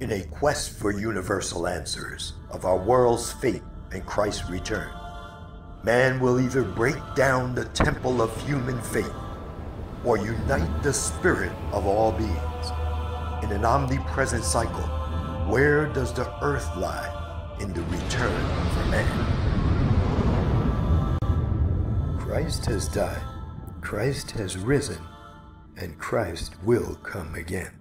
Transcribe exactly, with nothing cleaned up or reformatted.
in a quest for universal answers of our world's fate and Christ's return. Man will either break down the temple of human fate or unite the spirit of all beings in an omnipresent cycle. Where does the earth lie in the return for man? Christ has died, Christ has risen, and Christ will come again.